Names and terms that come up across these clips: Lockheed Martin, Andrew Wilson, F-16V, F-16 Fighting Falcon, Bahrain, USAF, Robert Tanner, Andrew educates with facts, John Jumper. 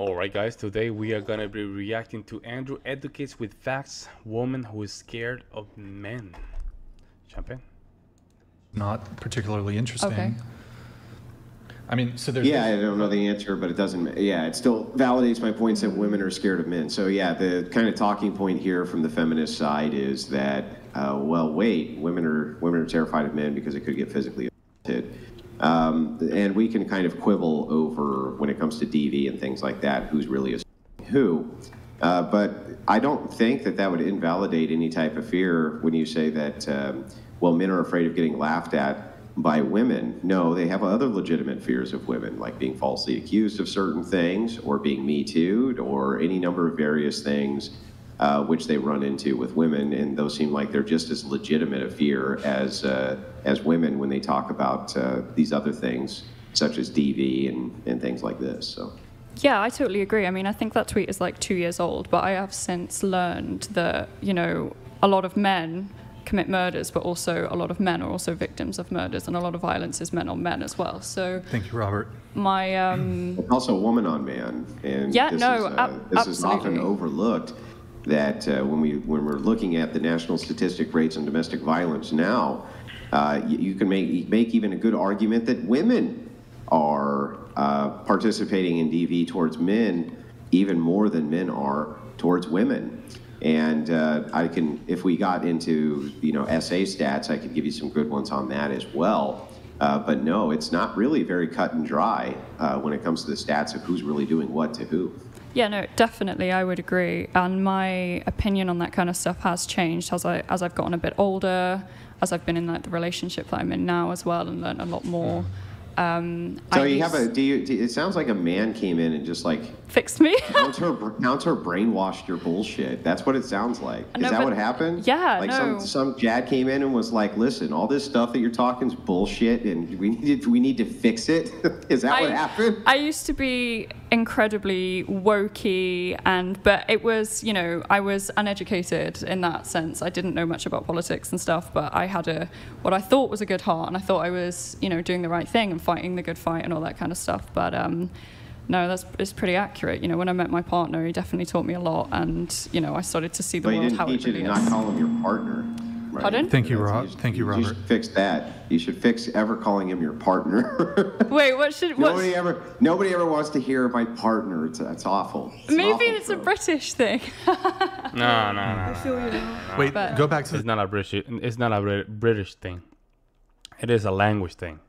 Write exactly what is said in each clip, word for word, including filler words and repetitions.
Alright guys, today we are gonna be reacting to Andrew Educates with Facts, woman who is scared of men. Jump in. Not particularly interesting. Okay. I mean, so there's... Yeah, I don't know the answer, but it doesn't... Yeah, it still validates my points that women are scared of men. So yeah, the kind of talking point here from the feminist side is that, uh, well, wait, women are, women are terrified of men because it could get physically hit. Um, and we can kind of quibble over, when it comes to D V and things like that, who's really a who. Uh, but I don't think that that would invalidate any type of fear when you say that, um, well, men are afraid of getting laughed at by women. No, they have other legitimate fears of women, like being falsely accused of certain things or being Me Too'd or any number of various things uh, which they run into with women. And those seem like they're just as legitimate a fear as, uh, as women when they talk about uh, these other things, such as D V and, and things like this. So. Yeah, I totally agree. I mean, I think that tweet is like two years old, but I have since learned that, you know, a lot of men commit murders, but also a lot of men are also victims of murders, and a lot of violence is men on men as well. So thank you, Robert. My um, also woman on man, and yeah, this no, is, uh, this absolutely. is often overlooked. That uh, when we when we're looking at the national statistic rates on domestic violence now, uh, you, you can make make even a good argument that women are uh, participating in D V towards men even more than men are towards women. And uh, I can, if we got into, you know, essay stats, I could give you some good ones on that as well. Uh, but no, it's not really very cut and dry uh, when it comes to the stats of who's really doing what to who. Yeah, no, definitely, I would agree. And my opinion on that kind of stuff has changed as I as I've gotten a bit older, as I've been in like the relationship that I'm in now as well, and learned a lot more. Yeah. Um, so I you have a, do you, do, it sounds like a man came in and just like fixed me. counter, counter brainwashed your bullshit. That's what it sounds like. Is no, that but, what happened? Yeah, Like no. some, some Jad came in and was like, listen, all this stuff that you're talking is bullshit and we need to, we need to fix it. Is that I, what happened? I used to be incredibly wokey and, but it was, you know, I was uneducated in that sense. I didn't know much about politics and stuff, but I had a, what I thought was a good heart, and I thought I was, you know, doing the right thing and fighting the good fight and all that kind of stuff. But um, no, that's it's pretty accurate. You know, when I met my partner, he definitely taught me a lot, and you know, I started to see the but world how it really is. But you didn't teach you to not call him your partner. Right? Pardon? Thank you, Rob. Thank you, Robert. You should fix that. You should fix ever calling him your partner. Wait, what should? What's... Nobody ever. Nobody ever wants to hear my partner. It's that's awful. It's Maybe awful it's joke. a British thing. no, no, no. I feel you. No. Wait, but... go back to. It's not a British. It's not a British thing. It is a language thing.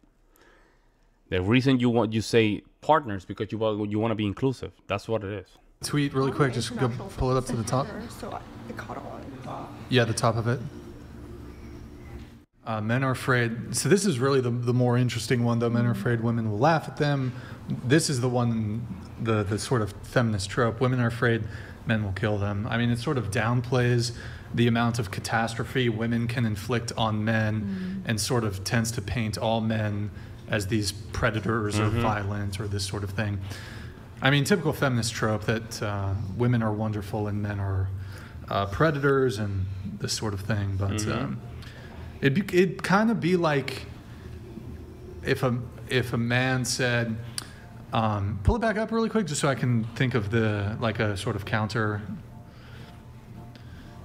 The reason you want you say partners because you want you want to be inclusive. That's what it is. Tweet really quick. Just go pull it up to the top. Yeah, the top of it. Uh, men are afraid. So this is really the the more interesting one, though. Men are afraid women will laugh at them. This is the one, the the sort of feminist trope. Women are afraid men will kill them. I mean, it sort of downplays the amount of catastrophe women can inflict on men, mm. and sort of tends to paint all men as these predators, mm-hmm. or violent or this sort of thing. I mean, typical feminist trope that uh, women are wonderful and men are uh, predators and this sort of thing. But mm-hmm. um, it'd, it'd kind of be like if a, if a man said, um, pull it back up really quick just so I can think of the, like a sort of counter.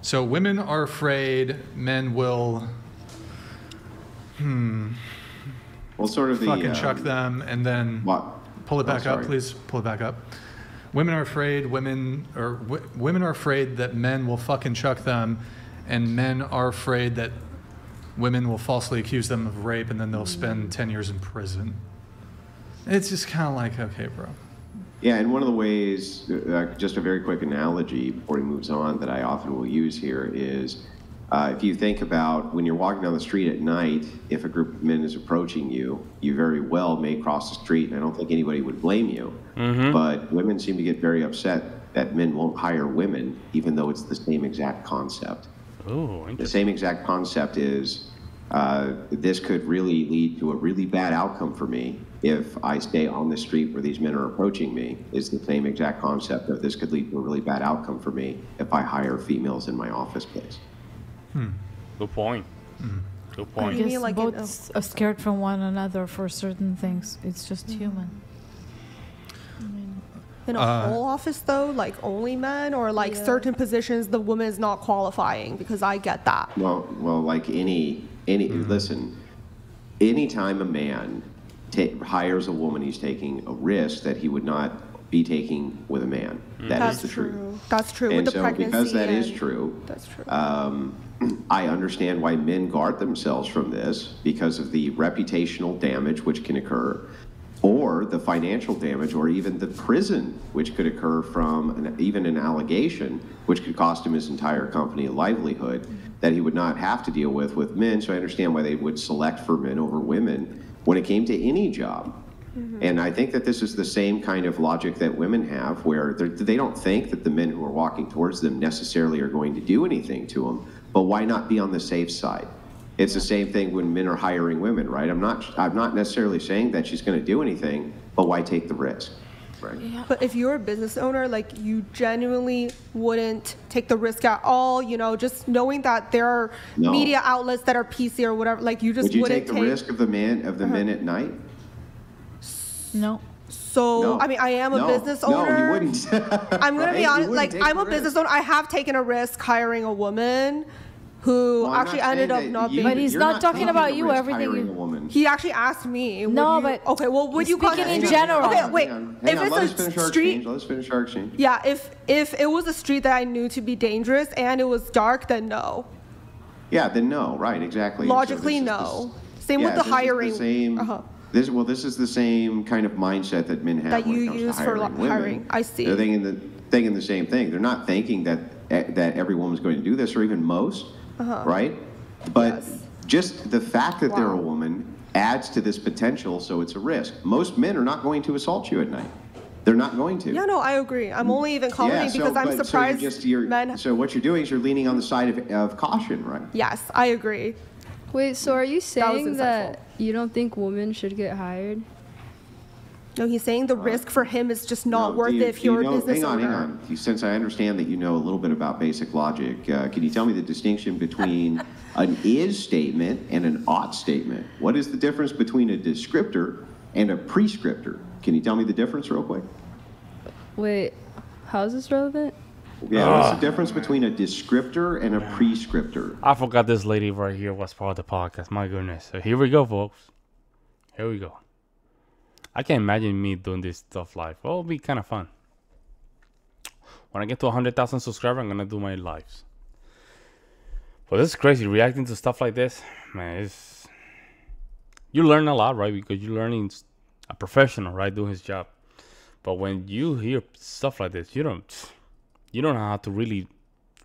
So women are afraid, men will, hmm. Well, sort of the, fucking um, chuck them and then what? pull it back oh, up, please. Pull it back up. Women are afraid. Women or w women are afraid that men will fucking chuck them, and men are afraid that women will falsely accuse them of rape, and then they'll spend ten years in prison. It's just kind of like, okay, bro. Yeah, and one of the ways, uh, just a very quick analogy before he moves on, that I often will use here is. Uh, if you think about when you're walking down the street at night, if a group of men is approaching you, you very well may cross the street, and I don't think anybody would blame you. Mm-hmm. But women seem to get very upset that men won't hire women, even though it's the same exact concept. Oh, interesting. The same exact concept is uh, this could really lead to a really bad outcome for me if I stay on the street where these men are approaching me. It's the same exact concept of this could lead to a really bad outcome for me if I hire females in my office place. Hmm. Good point. Hmm. Good point. I guess like both are scared from one another for certain things. It's just mm-hmm. human. I mean, In a uh, whole office, though, like only men, or like yeah. certain positions, the woman is not qualifying? Because I get that. Well, well, like any any mm-hmm. listen, anytime a man ta- hires a woman, he's taking a risk that he would not be taking with a man. Mm-hmm. That That's is the true. truth. That's true. And with so, the pregnancy because that is true. That's true. Um, I understand why men guard themselves from this because of the reputational damage which can occur, or the financial damage, or even the prison which could occur from an, even an allegation, which could cost him his entire company a livelihood that he would not have to deal with with men. So I understand why they would select for men over women when it came to any job. Mm-hmm. And I think that this is the same kind of logic that women have, where they don't think that the men who are walking towards them necessarily are going to do anything to them, but why not be on the safe side? It's the same thing when men are hiring women, right? I'm not I'm not necessarily saying that she's going to do anything, but why take the risk? Right. Yeah. But if you're a business owner, like, you genuinely wouldn't take the risk at all, you know, just knowing that there are no. media outlets that are P C or whatever, like, you just Would you wouldn't take the take... risk of the man of the uh-huh. men at night? No. So, no. I mean, I am a no. business owner. No, you wouldn't. I'm going right? to be honest, like, I'm a business owner. I have taken a risk hiring a woman. Who well, actually ended up not being? But he's not, not talking about you. Everything. You, he actually asked me. No, you, but okay. Well, would you call it in general? Okay, wait. Hang if on, it's a street, let's finish our exchange. Yeah, if if it was a street that I knew to be dangerous and it was dark, then no. Yeah, then no. Right, exactly. Logically, so no. This, same yeah, with the this hiring. Is the same, uh-huh. This well, this is the same kind of mindset that men have that when you it comes use to hiring for lo- women. hiring. I see. They're thinking the thinking the same thing. They're not thinking that that every woman's going to do this, or even most. Uh-huh. Right? But yes. just the fact that wow. they're a woman adds to this potential, so it's a risk. Most men are not going to assault you at night. They're not going to. Yeah, no, I agree. I'm only even commenting yeah, so, because I'm but, surprised so you're just, you're, men... So what you're doing is you're leaning on the side of, of caution, right? Yes, I agree. Wait, so are you saying that, that you don't think women should get hired? No, he's saying the uh, risk for him is just not no, worth you, it if you're you know, a business hang on, owner. Hang on. Since I understand that you know a little bit about basic logic, uh, can you tell me the distinction between an is statement and an ought statement? What is the difference between a descriptor and a prescriptor? Can you tell me the difference real quick? Wait, how is this relevant? Yeah, uh, what's the difference between a descriptor and a prescriptor? I forgot this lady right here was part of the podcast. My goodness. So here we go, folks. Here we go. I can't imagine me doing this stuff live. Well, it'll be kind of fun. When I get to one hundred thousand subscribers, I'm going to do my lives. But this is crazy. Reacting to stuff like this, man, it's... You learn a lot, right? Because you're learning a professional, right? Doing his job. But when you hear stuff like this, you don't... You don't know how to really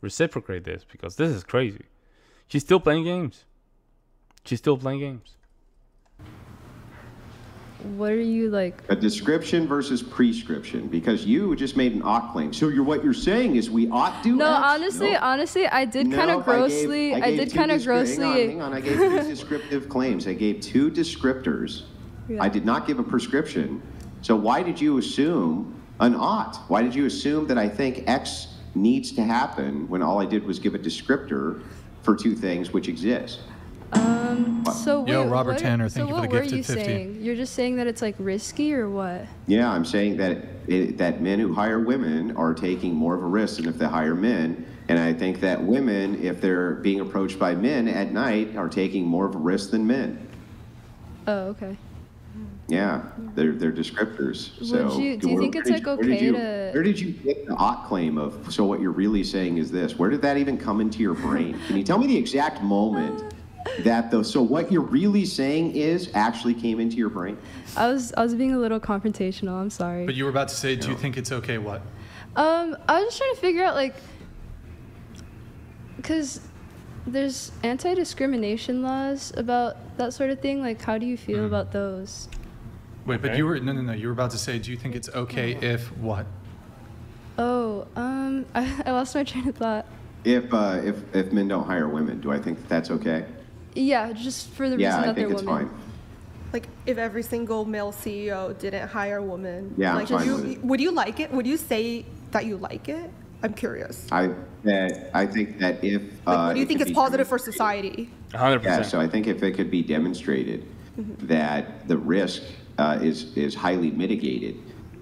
reciprocate this, because this is crazy. She's still playing games. She's still playing games. What are you like? A description versus prescription, because you just made an ought claim. So you're what you're saying is we ought to. No, X? honestly, no. honestly, I did no, kind of grossly. I, gave, I, gave I did kind of grossly. Hang on, hang on, I gave two descriptive claims. I gave two descriptors. Yeah. I did not give a prescription. So why did you assume an ought? Why did you assume that I think X needs to happen when all I did was give a descriptor for two things which exist? Um, so Yo, wait, Robert Tanner, are, thank so you for the gift at fifty. Saying? You're just saying that it's like risky or what? Yeah, I'm saying that it, that men who hire women are taking more of a risk than if they hire men. And I think that women, if they're being approached by men at night, are taking more of a risk than men. Oh, okay. Yeah, they're they're descriptors. So you, do you where, think it's like you, okay where you, to? Where did you get the ought claim of? So what you're really saying is this? Where did that even come into your brain? Can you tell me the exact moment? That though, so what you're really saying is actually came into your brain. I was I was being a little confrontational. I'm sorry. But you were about to say, do no. you think it's okay? What? Um, I was just trying to figure out, like, because there's anti-discrimination laws about that sort of thing. Like, how do you feel mm. about those? Wait, okay. but you were no no no. You were about to say, do you think it's okay no. if what? Oh, um, I, I lost my train of thought. If uh, if if men don't hire women, do I think that that's okay? Yeah, just for the reason yeah, that they're women. Yeah, I think it's fine. Like, if every single male C E O didn't hire women, yeah, like, would, you, would you like it? Would you say that you like it? I'm curious. I that, I think that if... Like, uh, what do you think is positive for society? one hundred percent. Yeah, so I think if it could be demonstrated mm-hmm. that the risk uh, is, is highly mitigated,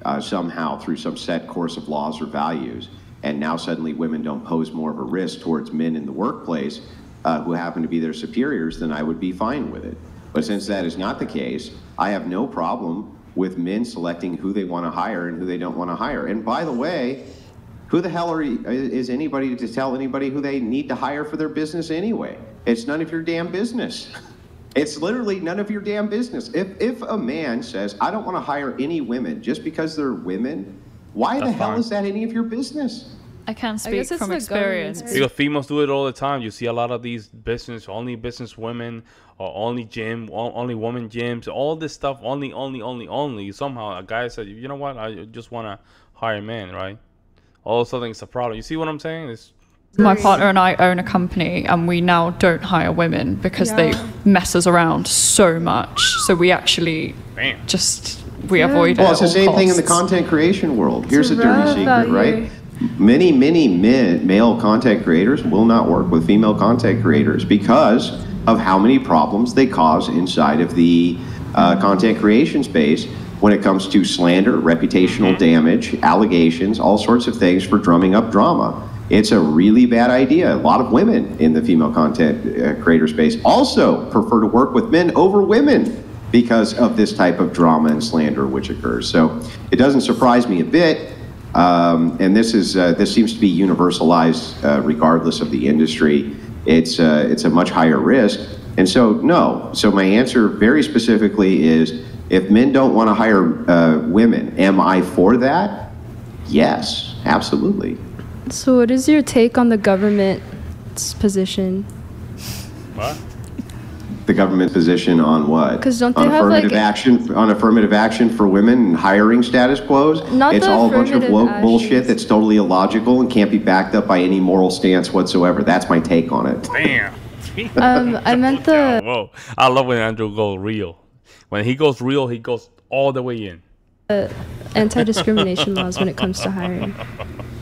uh, somehow through some set course of laws or values. And now suddenly women don't pose more of a risk towards men in the workplace uh, who happen to be their superiors, then I would be fine with it. But since that is not the case, I have no problem with men selecting who they want to hire and who they don't want to hire. And by the way, who the hell are, is anybody to tell anybody who they need to hire for their business anyway? It's none of your damn business. It's literally none of your damn business. If, if a man says, I don't want to hire any women just because they're women, why That's the hell fine. Is that any of your business? I can't speak I guess it's from experience. You know, females do it all the time. You see a lot of these business, only business women, or only gym, only woman gyms, all this stuff, only, only, only, only. Somehow a guy said, you know what, I just want to hire a man, right? All of a sudden it's a problem. You see what I'm saying? It's my partner and I own a company, and we now don't hire women because yeah. they mess us around so much. So we actually Damn. Just, we yeah. avoid well, it. Well, it's the same costs. Thing in the content creation world. Here's it's a dirty secret, value. Right? Many, many men, male content creators will not work with female content creators because of how many problems they cause inside of the uh, content creation space. When it comes to slander, reputational damage, allegations, all sorts of things for drumming up drama. It's a really bad idea. A lot of women in the female content creator space also prefer to work with men over women because of this type of drama and slander which occurs. So it doesn't surprise me a bit. Um, and this is uh, this seems to be universalized uh, regardless of the industry. It's, uh, it's a much higher risk. And so, no. So my answer very specifically is, if men don't want to hire uh, women, am I for that? Yes, absolutely. So what is your take on the government's position? What? The government's position on what? Because don't they on have affirmative like action on affirmative action for women and hiring status quos? Not it's all a bunch of woke bullshit that's totally illogical and can't be backed up by any moral stance whatsoever. That's my take on it. Damn. um, I meant the. Whoa! I love when Andrew goes real. When he goes real, he goes all the way in. Uh, anti-discrimination laws when it comes to hiring.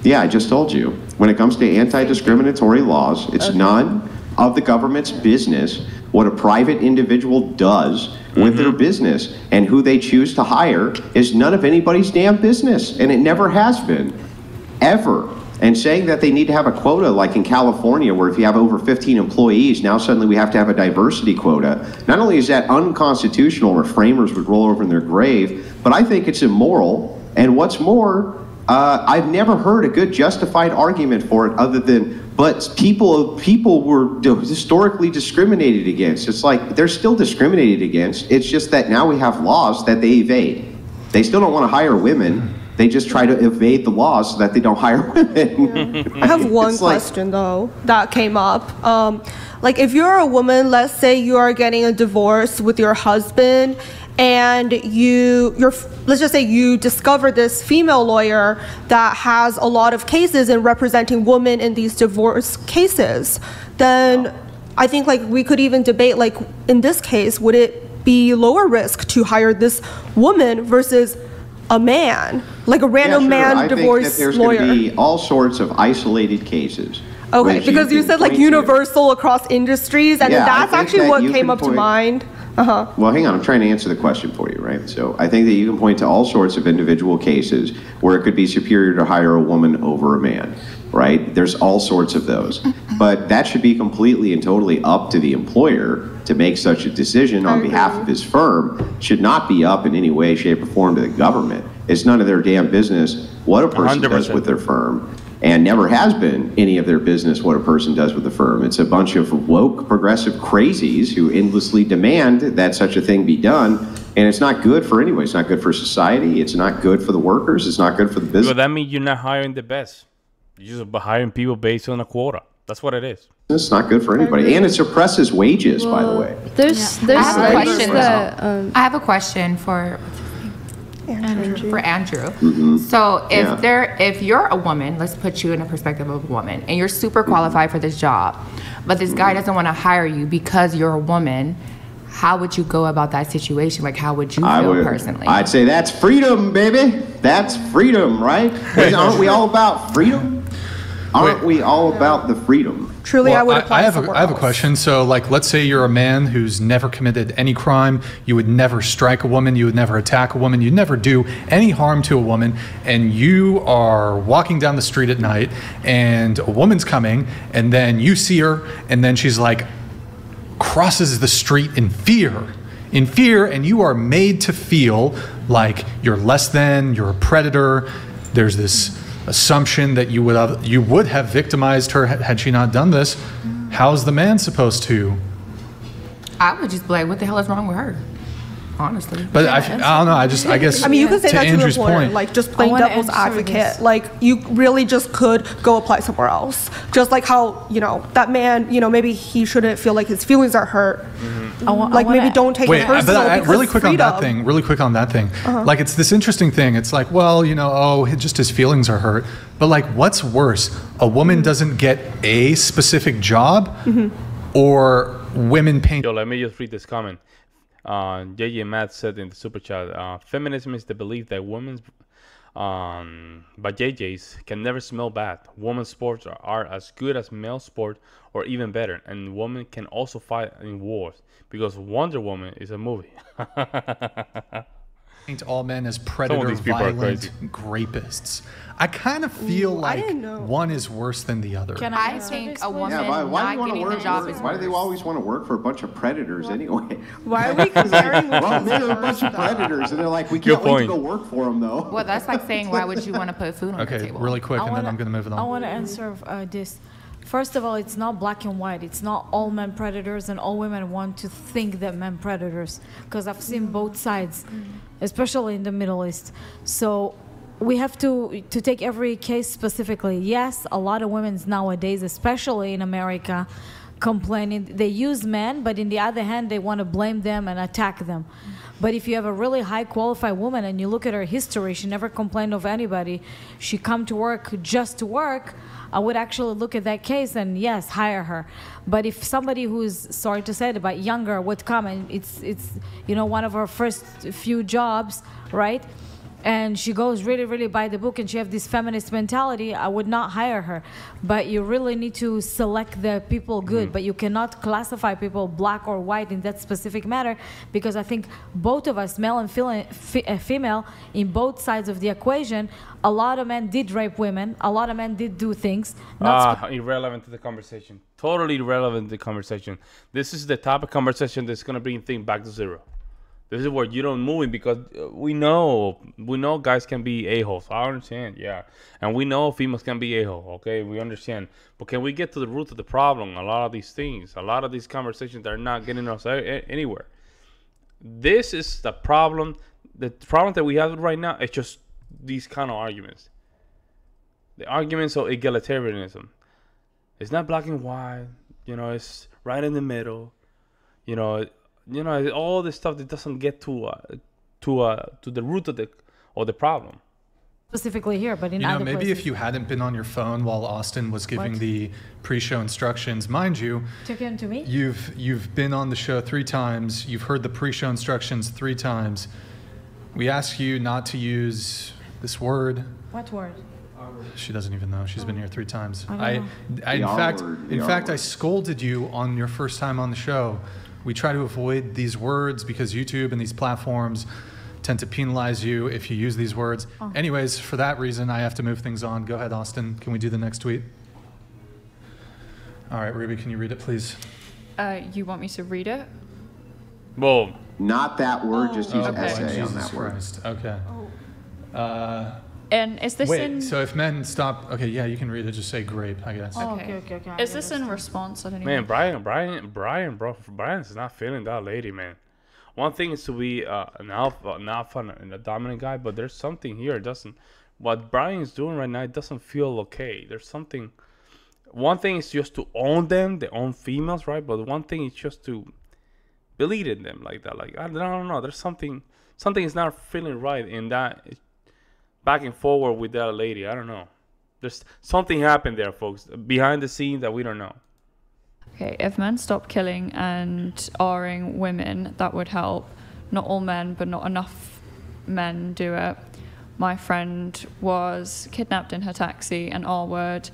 Yeah, I just told you. When it comes to anti-discriminatory laws, it's okay. none of the government's business what a private individual does mm-hmm. with their business, and who they choose to hire is none of anybody's damn business, and it never has been, ever. And saying that they need to have a quota, like in California, where if you have over fifteen employees, now suddenly we have to have a diversity quota. Not only is that unconstitutional, where framers would roll over in their grave, but I think it's immoral. And what's more, uh, I've never heard a good justified argument for it other than, but people, people were historically discriminated against. It's like, they're still discriminated against. It's just that now we have laws that they evade. They still don't want to hire women. They just try to evade the laws so that they don't hire women. Yeah. I have one it's question, like, though, that came up. Um, like, if you're a woman, let's say you are getting a divorce with your husband, and you, you're, let's just say you discover this female lawyer that has a lot of cases and representing women in these divorce cases, then wow. I think, like, we could even debate, like, in this case, would it be lower risk to hire this woman versus a man, like a random yeah, sure. man I divorce think that there's lawyer. There's going to be all sorts of isolated cases. Okay, because you, you said like universal to. Across industries, and yeah, that's actually that what came up point, to mind. Uh-huh. Well, hang on, I'm trying to answer the question for you, right? So I think that you can point to all sorts of individual cases where it could be superior to hire a woman over a man, right? There's all sorts of those. But that should be completely and totally up to the employer to make such a decision on behalf of his firm. Should not be up in any way, shape, or form to the government. It's none of their damn business what a person one hundred percent. Does with their firm, and never has been any of their business what a person does with the firm. It's a bunch of woke, progressive crazies who endlessly demand that such a thing be done, and it's not good for anybody. It's not good for society. It's not good for the workers. It's not good for the business. Well, that means you're not hiring the best. You're just hiring people based on a quota. That's what it is. It's not good for anybody, and it suppresses wages, well, by the way. There's, yeah. there's I have a question. That, um, I have a question for Andrew. For Andrew. Mm-hmm. So if yeah. there, if you're a woman, let's put you in a perspective of a woman, and you're super qualified mm-hmm. for this job, but this mm-hmm. guy doesn't want to hire you because you're a woman. How would you go about that situation? Like, how would you feel I would, personally? I'd say that's freedom, baby. That's freedom, right? Aren't we all about freedom? Aren't we all about the freedom? Truly, well, I would apply I, I have, a, I have a question. So, like, let's say you're a man who's never committed any crime. You would never strike a woman. You would never attack a woman. You'd never do any harm to a woman. And you are walking down the street at night, and a woman's coming, and then you see her, and then she's, like, crosses the street in fear. In fear, and you are made to feel like you're less than, you're a predator. There's this assumption that you would have, you would have victimized her had she not done this. How's the man supposed to? I would just be like, what the hell is wrong with her? Honestly. But yeah, I, I don't know. I just, I guess. I mean, you could say that to a point, like just playing devil's advocate. Like you really just could go apply somewhere else. Just like how, you know, that man, you know, maybe he shouldn't feel like his feelings are hurt. Mm-hmm. I want, like I maybe don't take wait, it personal. But I, really quick freedom. on that thing, really quick on that thing. Uh-huh. Like it's this interesting thing. It's like, well, you know, oh, just his feelings are hurt. But like, what's worse? A woman doesn't get a specific job mm-hmm. or women paint. Yo, let me just read this comment. Uh, J J Matt said in the super chat, uh, feminism is the belief that women's, um, by J J's, can never smell bad. Women's sports are, are as good as male sport or even better. And women can also fight in wars because Wonder Woman is a movie. Paint all men as predator, violent rapists. I kind of feel Ooh, like one is worse than the other. Can I, I think a woman yeah, why, why not do you getting the job is Why worse? do they always want to work for a bunch of predators well, anyway? Why are we comparing like, well, they're a bunch of predators, and they're like, we can't wait to go work for them, though. Well, that's like saying, why would you want to put food on okay, the table? Okay, really quick, I and wanna, then I'm going to move it on. I want to answer uh, this. First of all, it's not black and white. It's not all men predators and all women want to think that men predators, because I've seen both sides, especially in the Middle East. So we have to, to take every case specifically. Yes, a lot of women nowadays, especially in America, complaining. They use men, but in the other hand, they want to blame them and attack them. But if you have a really high qualified woman and you look at her history, she never complained of anybody. She come to work just to work. I would actually look at that case and, yes, hire her. But if somebody who's, sorry to say it, but younger would come and it's, it's, you know, one of her first few jobs, right? And she goes really, really by the book and she have this feminist mentality, I would not hire her. But you really need to select the people good, mm-hmm. but you cannot classify people black or white in that specific matter because I think both of us, male and female, in both sides of the equation, a lot of men did rape women. A lot of men did do things. Not uh, irrelevant to the conversation. Totally irrelevant to the conversation. This is the type of conversation that's going to bring things back to zero. This is where you don't move it because we know, we know guys can be a-holes. I understand, yeah. And we know females can be a-hole, okay? We understand. But can we get to the root of the problem? A lot of these things, a lot of these conversations that are not getting us anywhere. This is the problem. The problem that we have right now is just these kind of arguments. The arguments of egalitarianism. It's not black and white. You know, it's right in the middle. You know, You know, all this stuff that doesn't get to uh, to uh, to the root of the of the problem. Specifically here, but in you know, other maybe places. If you hadn't been on your phone while Austin was giving what? the pre-show instructions, mind you, took him to me. You've you've been on the show three times. You've heard the pre-show instructions three times. We ask you not to use this word. What word? She doesn't even know. She's been here three times. I, I, I in fact, word, in fact, word. I scolded you on your first time on the show. We try to avoid these words because YouTube and these platforms tend to penalize you if you use these words. Oh. Anyways, for that reason, I have to move things on. Go ahead, Austin. Can we do the next tweet? All right, Ruby, can you read it, please? Uh, you want me to read it? Well, not that word. Oh. Just use okay. essay Jesus on that word. Christ. Okay. Oh. Uh, and is this wait, in? So if men stop, okay, yeah, you can read it. Just say grape, I guess. Oh, okay, okay, okay. Is this in response? I don't even man, Brian, Brian, Brian, bro, Brian's not feeling that lady, man. One thing is to be uh, an alpha, an alpha, and a dominant guy, but there's something here. It doesn't what Brian's doing right now? It doesn't feel okay. There's something. One thing is just to own them, they own females, right? But one thing is just to believe in them like that. Like I don't, I don't know. There's something. Something is not feeling right in that. It, back and forward with that lady. I don't know. There's something happened there, folks, behind the scenes that we don't know. Okay, if men stop killing and R-ing women, that would help. Not all men, but not enough men do it. My friend was kidnapped in her taxi, an R-word.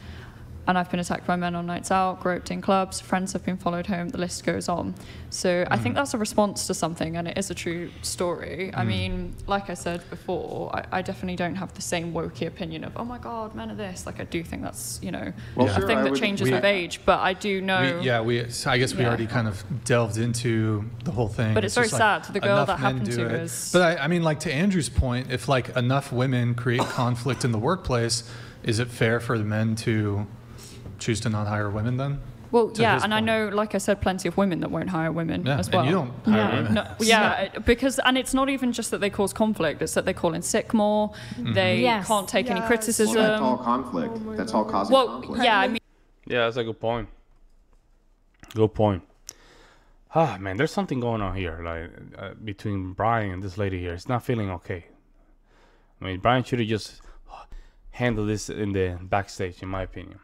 and I've been attacked by men on nights out, groped in clubs, friends have been followed home, the list goes on. So mm. I think that's a response to something, and it is a true story. Mm. I mean, like I said before, I, I definitely don't have the same wokey opinion of, oh my God, men are this. Like, I do think that's, you know, well, yeah. sure, a thing I that would, changes we, with age, but I do know. We, yeah, we. So I guess we yeah. already kind of delved into the whole thing. But it's, it's very sad. Like, the girl that happened to it. Is... But I, I mean, like, to Andrew's point, if like enough women create conflict in the workplace, is it fair for the men to choose to not hire women then? Well, yeah, and point. I know, like I said, plenty of women that won't hire women yeah, as well. And you don't hire yeah. women. No, yeah, so. because, and it's not even just that they cause conflict, it's that they call in sick more, mm-hmm. they yes. can't take yes. any criticism. Well, that's all conflict. Oh that's all causing well, conflict. Yeah, I mean. Yeah, that's a good point. Good point. Ah, man, there's something going on here, like, uh, between Brian and this lady here. It's not feeling okay. I mean, Brian should have just handled this in the backstage, in my opinion.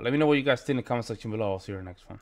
Let me know what you guys think in the comment section below. I'll see you in the next one.